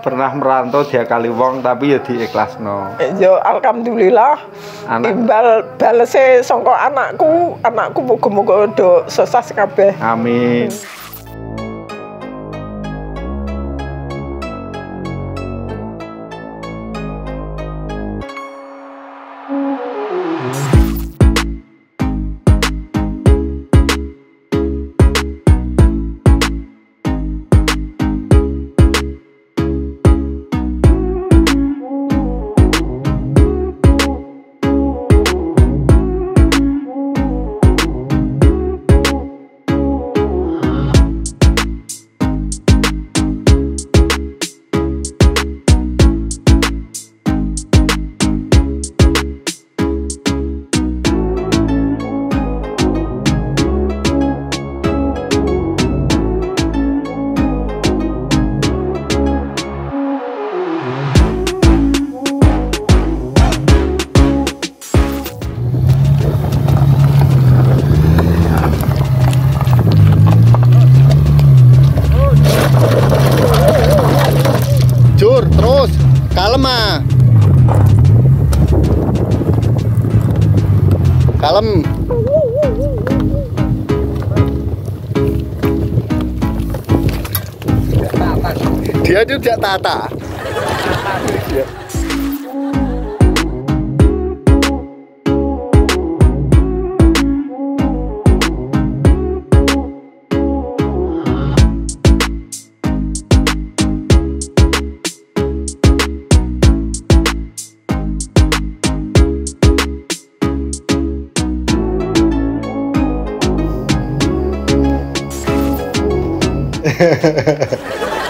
pernah merantau dia Kaliwong tapi ya diikhlasno. Ya alhamdulillah. Timbal balese sangka anakku, anakku muga-muga do sukses kabeh. Amin. Kalem. Dia tidak tata.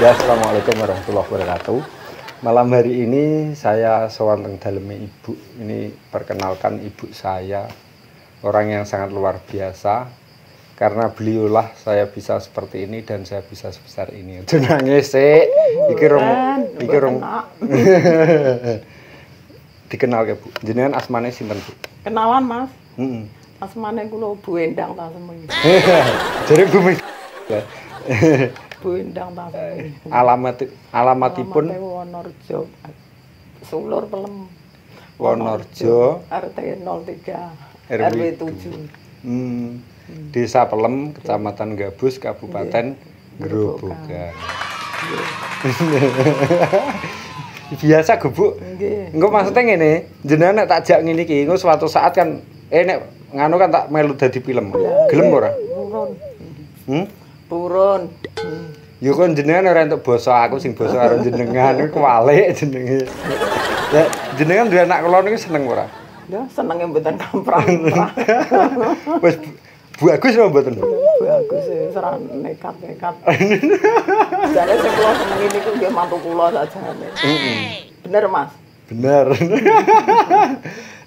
Ya, assalamualaikum warahmatullahi wabarakatuh. Malam hari ini saya sewanteng daleme ibu. Ini perkenalkan ibu saya, orang yang sangat luar biasa. Karena beliaulah saya bisa seperti ini dan saya bisa sebesar ini. Nangis sih. Iki rong. Dikenal ke Bu. Jenengan asmane sinten, Bu? Kenalan, Mas. Heeh. Asmane kula Bu Endang ta semono. Jare Bu. Bu Endang ta. Alamatipun Wonorejo. Sulur Pelem. Wonorejo RT 03 RW 7. Desa Pelem, Kecamatan Gabus, Kabupaten Grobogan. Biasa gubuk. Engko maksudnya ngene, jenengan nek takjak ngene iki, engko suatu saat kan nek nganu kan tak melu dadi film. Gelem ora? Turun. Yo kon jenengan ora entuk basa aku sing basa karo jenengan kuwi kwalik jenenge. Lah jenengan duwe anak kula niku seneng ora? Ya senenge mboten kamprak-kamprak. Wis bagus apa mboten? Bagus e serang nekat-nekat. Jane sing kula senengi niku nggih mantu kula sajane. Heeh. Bener, Mas. Bener.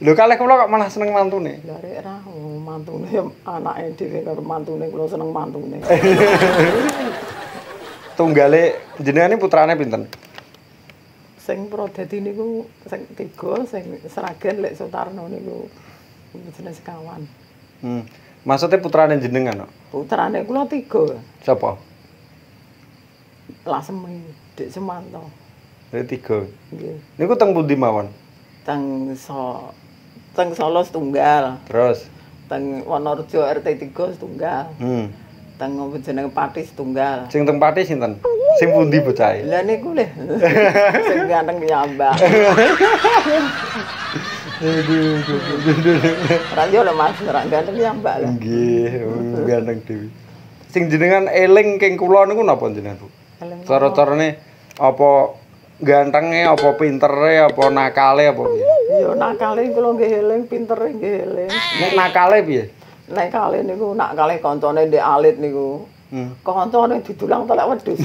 Lho kalih kula kok malah seneng mantune. Lho rek ra mantune anake dhewe karo mantune kula seneng mantune. Tunggale jenengane putrane pinten? Sing Pradadi niku sing 3, sing Sragen Lek Sutarno niku jenis kawan. Maksudnya putrane jenengan kok? Putrane kula 3. Sapa? Lasemi Dik Sumanto. Lek 3. Nggih. Niku teng pundi mawon? Teng Solo setunggal. Terus teng Wonorejo RT 3 setunggal. Teng jeneng Pati setunggal. Sing teng Pati sinten? Sing pundi bocahe? Lah niku lho. Sing ganteng nyambak. Ranjo lho Mas, ganteng nyambak lho. Nggih, ganteng dhewe. Sing jenengan eling keng kula niku napa jenengan, Bu? Cara-carane apa gantenge, apa pintere, apa nakale, apa piye? Ya nakale kula nggih eling, pintere nggih eling. Nek nakale piye? Nakale niku nakale kancane ndek alit niku. Kancane didulang telek wedhus.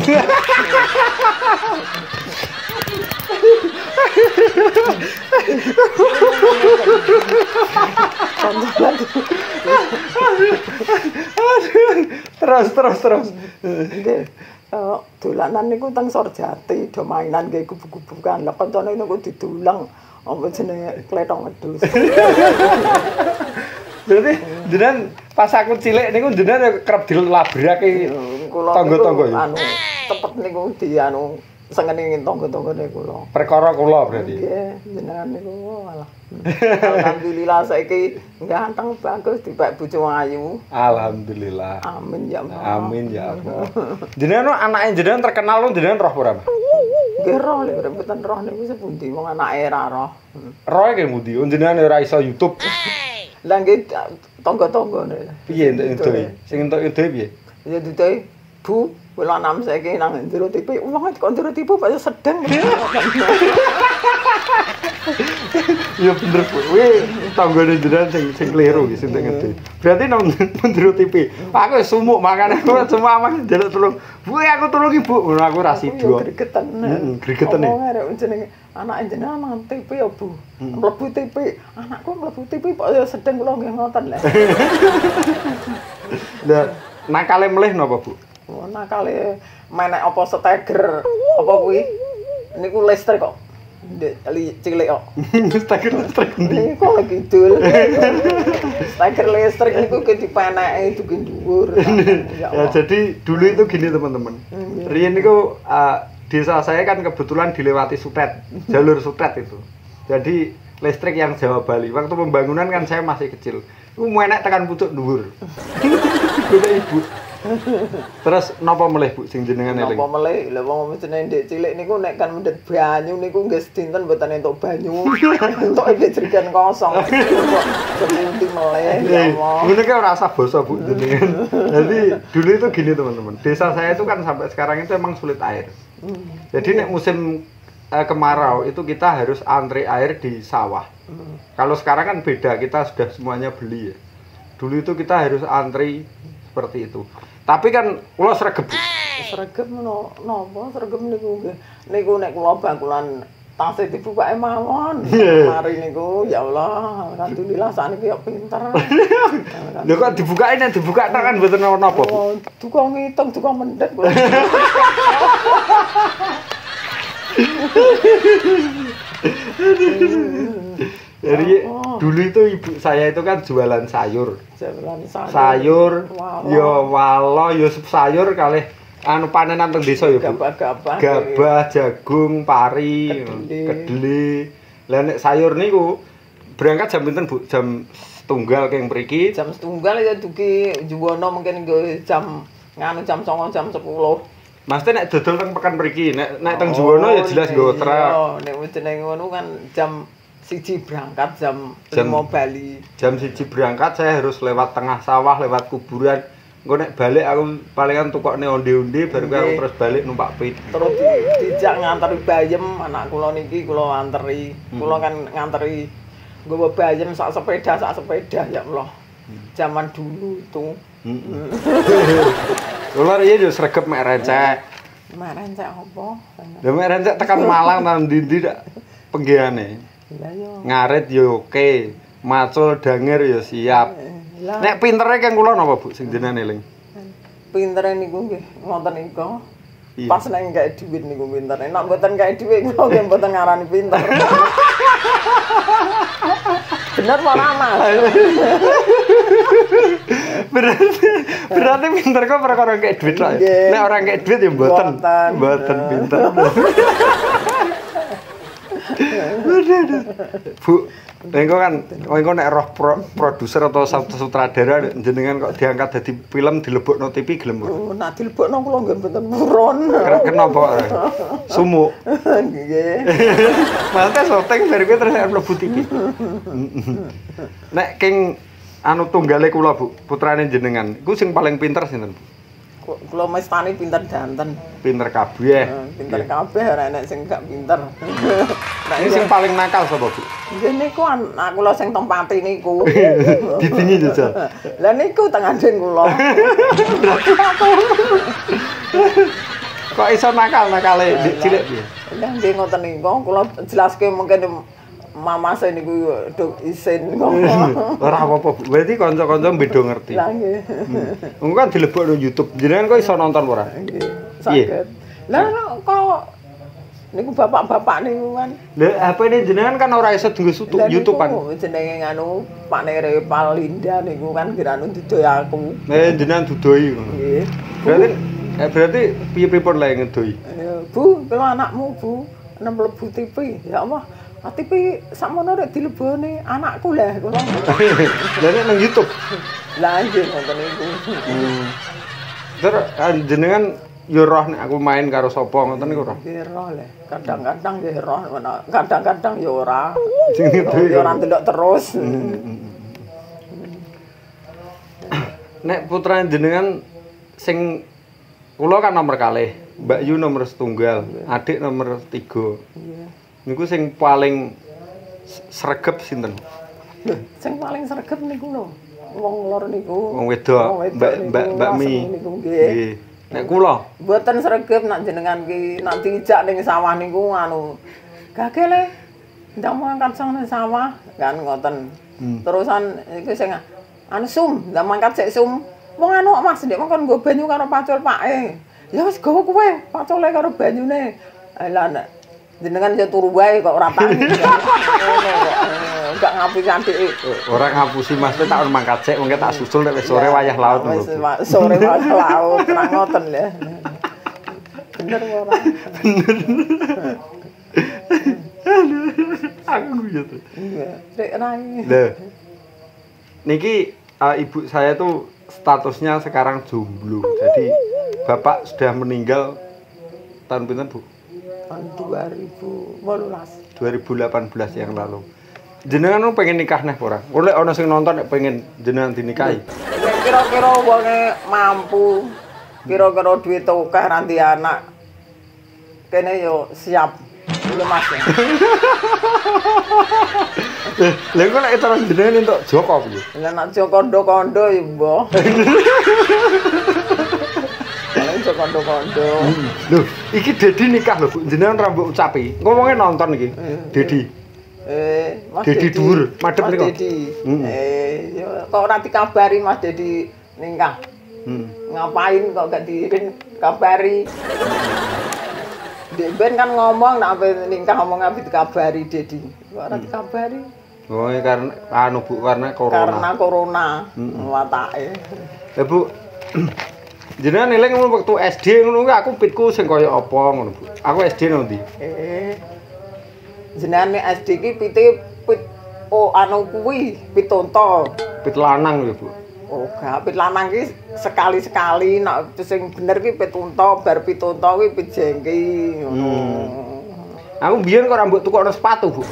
Terus. Dolanan niku teng Sorjati do mainan nggih kubu-kubukan. Lah kancane niku didulang apa jenenge klethong wedhus. Dadi jenengan pas aku cilik niku jenengan kerep dilabrake tangga-tangga ya. Anu tepet niku di anu sangat ingin tonggo-tonggo dari kulo. Perkara kulo berarti. Iya, jenengan itu malah. Alhamdulillah saiki ganteng bagus tiba bojo ayu. Alhamdulillah. Amin ya Allah. Amin ya Allah. Jenengan anake jenengan terkenal lho jenengan roh ora? Nggih roh lho rebutan roh niku sepundi wong anake ra roh. Rohe nggih pundi? Jenengan ora iso YouTube. Lah nggih tonggo-tonggo niku. Piye entuk-entuke? Sing entuk-entuke piye? Ya duduke Bu kula nam saiki nang njero tipe, wong kok njero tipe kaya sedeng. Ya bener Bu. Wih, tanggane jenengan sing keliru iki sing ngene. Berarti nang njero tipe. Aku wis sumuk makane aku cuma aman njaluk tulung. Bu, aku tulung Ibu. Ngono aku ra sido. Gregeten. Heeh, gregeten. Wong arek jenenge anake jenengan nang tipe ya Bu. Mlebu tipe. Anakku mlebu tipe kok ya sedeng kula nggih ngoten lho. Lah nakale mleh napa Bu? Ana kali menek apa steger apa kuwi niku listrik kok cilik kok steger listrik niku kok kidul steger listrik niku ke dipanake itu dhuwur ya jadi dulu itu gini teman-teman riyen niku desa saya kan kebetulan dilewati Sutet jalur Sutet itu jadi listrik yang Jawa Bali waktu pembangunan kan saya masih kecil iku menek tekan pucuk dhuwur ibu. Terus napa meleh Bu sing jenengan eling? Napa meleh? Lha wong jenenge ndek cilik niku nek kan mendhet banyu niku nggih sedinten mboten entuk banyu. Entuk jerigen kosong. Sepundi meleh ya Allah. Ngene ki ora usah basa Bu jenengan. Jadi dulu itu gini teman-teman. Desa saya itu kan sampai sekarang itu emang sulit air. Jadi nek musim kemarau itu kita harus antre air di sawah. Kalau sekarang kan beda, kita sudah semuanya beli ya. Dulu itu kita harus antri seperti itu. Tapi kan kula sregep. Sregep napa? Sregep niku nek kula bangkulan tasih dibukake mawon. Mari niku ya Allah, alhamdulillah sakniki kok pinter. Lho kok dibukake nek dibuka tak kan mboten napa-napa. Tukang ngitung, tukang mendhet. Jadi dulu itu ibu saya itu kan jualan sayur. Jualan sayur. Sayur, yo walo, yo sayur kalih anu panenan teng desa yo. Gabah-gabah. Gabah, jagung, pari, kedele. Lah nek sayur niku berangkat jam pinten Bu? Jam setunggal keng mriki. Jam setunggal ya dugi Jono mungkin jam nganu jam 09.00 jam 10.00. Maksudnya nek dodol teng pekan mriki, nek teng Jono ya jelas nggo truk. Yo nek jenenge ngono kan jam siji berangkat jam 5 Bali. Jam siji berangkat saya harus lewat tengah sawah, lewat kuburan. Engko nek balik aku palingan tukokne onde-onde baru aku terus balik numpak pit. Terus dijak nganteri bayem anak kula niki kula anteri. Kula kan nganteri nggawa bayem sak sepeda ya Allah. Zaman dulu itu. Kula riyen yo sregep mek rencek. Mek rencek opo? Lha mek rencek tekan Malang nang ndi dak penggihane. Ngarit yo oke, macul danger yo siap. Nek pintere kang kula napa Bu sing jenengan eling? Pintere niku nggih ngoten niku. Pas nek gak duit niku pinter. Nek mboten gak duit kula nggih mboten ngarani pinter. Bener ora amal. Berarti pinter kok perkara gak duit tok. Nek ora gak duit ya mboten pinter. Bu, engko kan engko nek roh produser atau sutradara jenengan kok diangkat dadi film dilebokno TV gelem. Oh, nek dilebokno kula nggih mboten muron. Kenapa? Sumuk. Nggih. Mate syuting bar kuwi terus mlebu TV. Nek king anu tunggale kula Bu, putrane jenengan. Iku sing paling pinter sinten? Kula mestani pinter danten. Pinter kabeh. Pinter kabeh ora enek sing gak pinter. Nek sing paling nakal sapa Bu? Nggih niku anak kula sing tempati niku. Didingi jajal. Lah niku teng andhen kula. Kok iso nakal-nakale cilik piye? Lah nggih ngoten niku kula jelaske mungkin Mama saya niku dok isin ngomong. Ora apa-apa Bu. Berarti kanca-kanca beda ngerti. Lah nggih. Engko kan dilebokno YouTube. Jenengan kok iso nonton ora? Nggih. Saget. Lah kok niku bapak-bapak niku kan. Lah HP-ne jenengan kan ora iso dienggo YouTube-an. Jenenge nganu Pakne Repalinda niku kan kirane didoi aku. Jenengan didoi ngono. Nggih. Berarti Berarti piye pripun lek ngedoi? Bu, kula anakmu, Bu. Nek mlebu TV, ya Allah. TV sakmono rek dilebone anakku lah kula. Lah nek nang YouTube. Lah nggih nonton iku. Terus jenengan yo roh nek aku main karo sapa ngoten niku roh. Nggih roh lho. Kadang-kadang nggih roh, kadang-kadang yo ora. Yo ora ndelok terus. Nek putrane jenengan sing kulo kan nomor kalih, Mbak Yu nomor setunggal, adik nomor 3. Niku sing paling sregep sinten? Sing paling sregep niku lho, wong lor niku. Wong wedok, Mbak Mi. Nggih. Nek kula mboten sregep nak jenengan ki nanti ijak ning sawah niku anu. Gagele ndang mangkat sang sawah kan ngoten. Terusan iku sing anu sum, ndang mangkat sik sum. Wong anu Mas ndek mongkon nggo banyu karo pacul pake. Ya wis gawe kowe pacule karo banyune. Lah nek jenengan yo turu wae kok ora tak. Enggak ngapusi itu. Ora ngapusi Mas tak on mangkat sik mungkin tak susul nek wis sore wayah laut. Wis sore wayah laut, ora ngoten lho. Bener ora. Bener. Aku yo to. Iya, rek nang. Lho. Niki ibu saya tuh statusnya sekarang jomblo. Jadi bapak sudah meninggal tahun pinten, Bu? Tahun 2018. 2018 yang lalu. Jenengan pengen nikah neh ora? Oleh ana sing nonton nek pengen jenengan dinikahi. Kira-kira wonge mampu. Kira-kira duit akeh nanti anak. Kene yo siap. Lho Mas. Lha kok lek terus jenenge entuk Joko piye? Lah nek Joko kondo-kondo ya mbah. Lah Joko kondo-kondo. Lho, iki Dedi nikah lho, Bu. Jenengan ra mbok ucapi. Ngomongnya nonton iki. Dedi. Mas Dedi dhuwur, madhep niku. Kok ora dikabari Mas Dedi nikah? Ngapain kok gak dikabari? Ben kan ngomong nak nikah ngomong apa dikabari Dedi. Kok ora dikabari? Oh, karena anu Bu karena corona. Karena corona watake. Ya Bu. Jenengan eling waktu SD ngono kuwi aku pitku sing kaya apa ngono Bu. Aku SD nang ndi? Jenengan SD ki pite pit anu kuwi pitonto. Pit lanang lho Bu. Oh, gak pit lanang ki sekali-sekali nek sing bener ki pitunto, bar pitunto kuwi pit jengki ngono. Aku mbiyen kok ora mbok tukokno sepatu, Bu.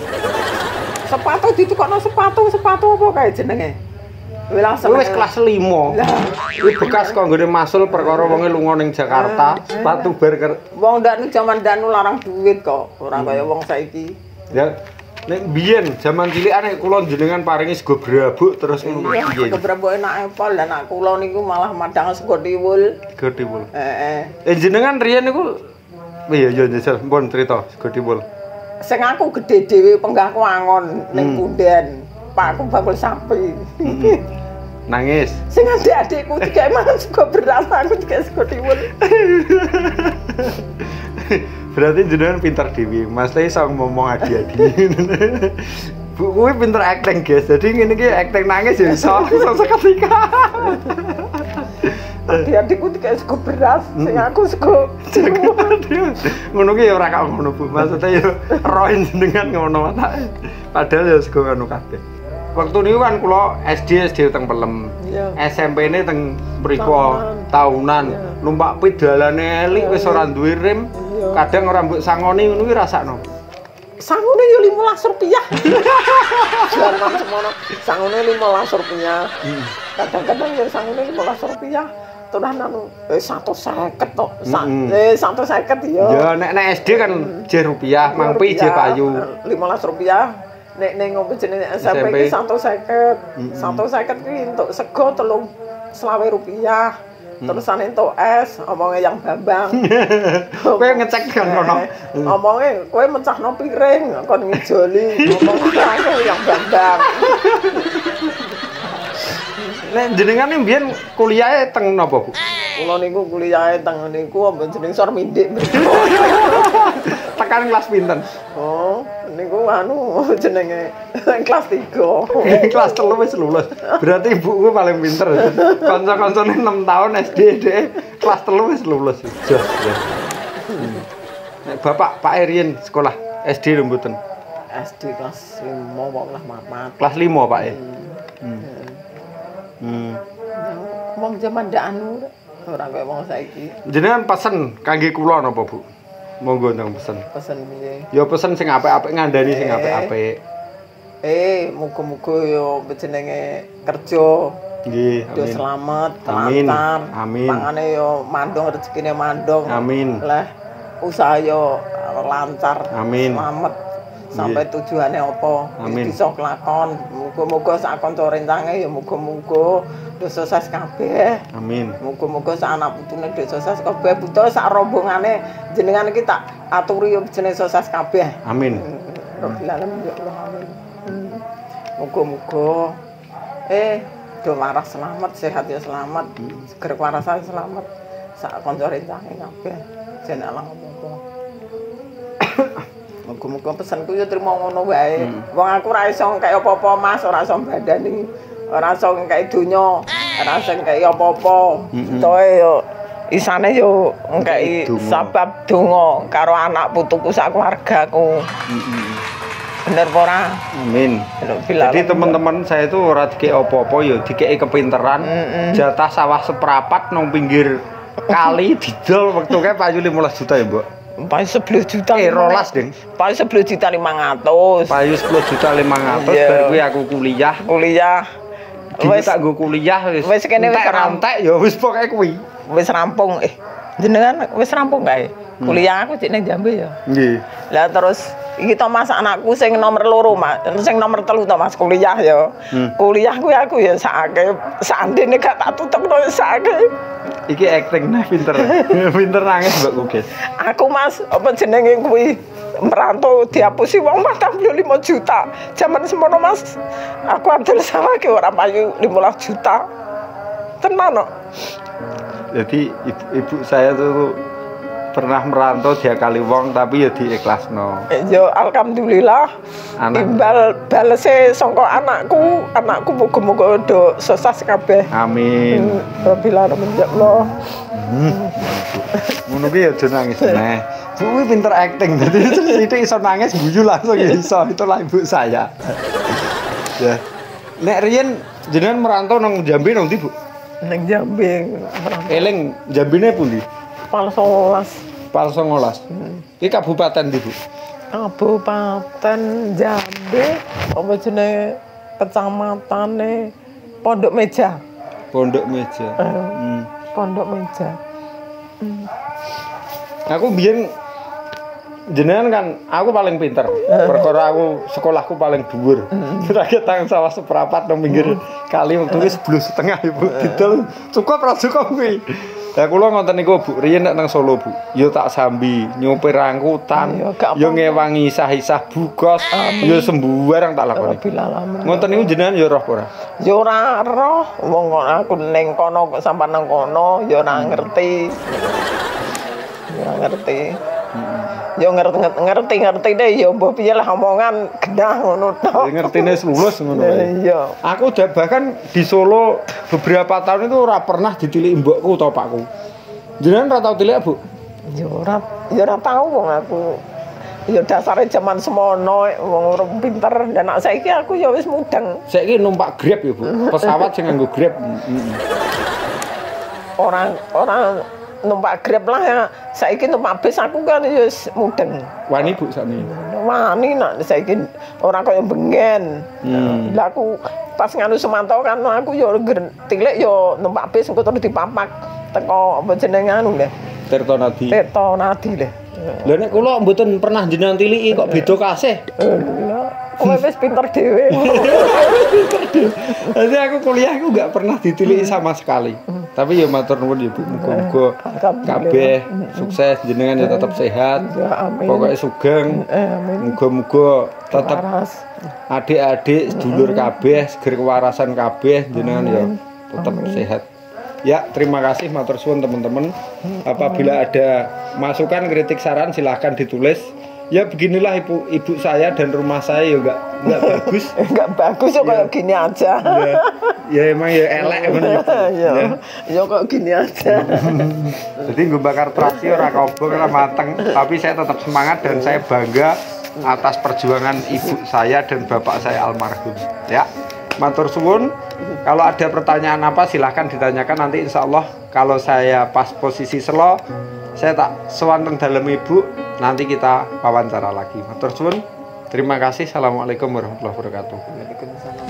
Sepatu ditukokno sepatu apa kae jenenge? Wis kelas 5. Lah, iki bekas kok nggone masul perkara wonge lunga ning Jakarta, sepatu bar wong ndak ning jaman danu larang duit kok, ora kaya wong saiki. Ya. Nek biyen jaman cilikane kula jenengan paringi sego brabuk terus ngono piye. Sego brabuk enake pol lan nek kula niku malah madang sego tiwul. Sego tiwul. Heeh. Jenengan riyen niku ya ya sampun crita sego tiwul. Sing aku gedhe dhewe penggahku angon ning punden. Pakku bakul sapi. Nangis. Sing adik-adikku dikek mangan sego beras aku dikek sego tiwul. Berarti jenengan pintar dewi, Mas Lei sang ngomong adi-adi. Bu, kuwi pinter acting guys, jadi ngene iki acting nangis ya iso seketika. Adi-adiku dikek sego beras, sing aku sego tiwul. Ngono ki ya ora kok ngono Bu, maksudnya ya roh jenengan ngono wae. Padahal ya sego anu kabeh. Waktu niku kan kula SD teng Pelem. SMP-ne teng mriku taunan. Numpak pedalane elik wis ora duwe rem. Kadang orang mbok sangoni ngono kuwi rasakno. Sangone yo Rp15. Jarang semono. Sangone Rp15. Kadang-kadang yo sangone Rp15. Tunan anu 150 tok. 150 yo. Ya nek SD kan jeh rupiah, mangpi jeh payu. Rp15. Nek ning opo jenenge SMP ki 150. 150 kuwi entuk sego Rp3,20. Terusan entuk es, omongnya yang Bambang. Kowe ngecek kan ono. Omongnya kowe mecahno piring kon ngejoli, ngomong karo yang Bambang. Nek jenengane mbiyen kuliahe teng napa, Bu? Kula niku kuliahe teng niku omben jeneng Sor Mindik. tekan kelas pinten? Oh, niku anu jenenge kelas 3. Kelas 3 wis lulus. Berarti ibuku paling pinter. Kanca-kancane 6 tahun SD dhek kelas 3 wis lulus. Jos. Nek bapak Pak Erien sekolah SD lho mboten? SD kelas 5 wae lah mat. Kelas 5 Pak ya. Wong jaman ndak anu ora kaya wong saiki. Jenengan pesen kangge kula napa, Bu? Monggo ndang pesen. Pesen piye? Ya pesen sing apik-apik, ngandani sing apik-apik. Muga-muga ya jenenge kerja. Nggih, amin. Selamat, lancar. Amin. Mangane ya mandong rezekine mandong. Amin. Lah, usaha ya lancar. Amin. Selamat. Sampai tujuannya apa? Bisa kelakon. Muga-muga sak kanca rencange ya muga-muga sukses kabeh. Amin. Muga-muga sak anak putune sukses kabeh, buta sak rombongane jenengan iki tak aturi yo jenenge sukses kabeh. Amin. Rabbil alamin ya Allah amin. Muga-muga do waras selamat, sehat ya selamat, seger warasan selamat. Sak kanca rencange kabeh jan Allah muga. Muga-muga pesanku ya trimo ngono wae. Wong aku ora iso kaya apa-apa Mas, ora iso badani, ora iso kaya donya, ora iso kaya apa-apa. Toe yo isane yo engkei sabab donga karo anak putuku sak keluargaku. Bener ora? Amin. Jadi teman-teman saya itu ora dikei apa-apa ya, dikei kepinteran, jatah sawah seprapat nang pinggir kali didol wektu kae payu 15 juta ya, Mbok. Payu 11 juta. 12, Ding. Payu 11.500.000. Payu 10.500.000 bar kuwi aku kuliah. Wis tak nggo kuliah wis. Wis kene wis rantek ya wis pokoke kuwi. Wis rampung. Jenengan wis rampung kae. Kuliah aku cek ning Jambi ya. Nggih. Lah terus iki to Mas anakku sing nomor 2, Mas. Sing nomor 3 to Mas kuliah ya. Kuliah kuwi aku ya sakake sandene gak tak tutupno sakake. Iki aktingnya pinter, pinter nangis Mbak Kukis. Aku Mas, apa jenenge kuwi merantau diapusi uang 45 juta. Zaman semono Mas, aku adil sama ke orang payu 15 juta. Tenan no. Jadi ibu saya tuh pernah merantau dia kali uang tapi ya diikhlasno. Yo alhamdulillah. Timbal balese songko anakku, muga-muga do sukses kabeh. Amin. Rabbil alamin ya Allah. Ngono ki ya aja nangis meneh. Kuwi pinter acting. Dadi sithik iso nangis guyu langsung iso. Itulah ibu saya. Ya. Nek riyen jenengan merantau nang Jambi nang ndi, Bu? Nang Jambi. Eling Jambine pundi? Pal 19. Iki kabupaten ndi, Bu? Kabupaten Jambi. Apa jenenge kecamatane Pondok Meja. Pondok Meja. Pondok Meja. Aku biyen jenengan kan aku paling pinter. Perkara aku sekolahku paling dhuwur. Kira-kira tang sawah seprapat nang pinggir kali wektu wis 10,5 ya, Bu. Didol cukup ra cukup kuwi. Ya kula ngonten niku Bu, riyen nek nang Solo Bu, ya tak sambi nyopir angkutan, ya ngewangi isah-isah bugos, ya sembuwarang tak lakoni. Ngonten niku jenengan ya roh ora? Ya ora roh, wong aku ning kono kok sampean nang kono ya ora ngerti. Ya ngerti. Ya ngerti deh ya mbah piye lah omongan genah ngono to. Ngertine lulus ngono wae. Iya. Aku bahkan di Solo beberapa tahun itu ora pernah ditilik mbokku to pakku. Jenengan ora tau tilik, Bu? Ya ora tau wong aku. Ya dasare jaman semono wong pinter dan anak saiki aku ya wis mudeng. Saiki numpak Grab ya, Bu. Pesawat sing nganggo Grab. Orang numpak Grab lah ya. Saiki numpak bis aku kan wis mudeng. Wani Bu sakniki. Wani nak saiki ora kaya bengen. Lah aku pas nganu semantau kan aku yo tilik yo numpak bis engko terus dipapak teko apa jenenge anu lho. Tirtonadi. Tirtonadi lho. Lho nek kula mboten pernah jenengan tiliki kok beda kasih. Kowe wis pinter dhewe. Jadi aku kuliah aku gak pernah ditiliki sama sekali. Tapi ya matur nuwun ya Bu, muga-muga kabeh sukses, jenengan ya tetap sehat. Pokoke sugeng. Muga-muga tetap adik-adik sedulur kabeh, seger kewarasan kabeh, jenengan ya tetap sehat. Ya, terima kasih matur suwun teman-teman. Apabila ada masukan, kritik, saran silahkan ditulis Ya beginilah ibu saya dan rumah saya ya enggak bagus. Enggak bagus ya kayak gini aja. Ya emang ya elek bener. Ya. Ya kok gini aja. Jadi gue bakar terasi ora kobong ora mateng, tapi saya tetap semangat dan saya bangga atas perjuangan ibu saya dan bapak saya almarhum. Ya. Matur suwun. Kalau ada pertanyaan apa silahkan ditanyakan, nanti insya Allah kalau saya pas posisi selo saya tak sewanten dalam ibu, nanti kita wawancara lagi. Matur suwun. Terima kasih. Assalamualaikum warahmatullahi wabarakatuh.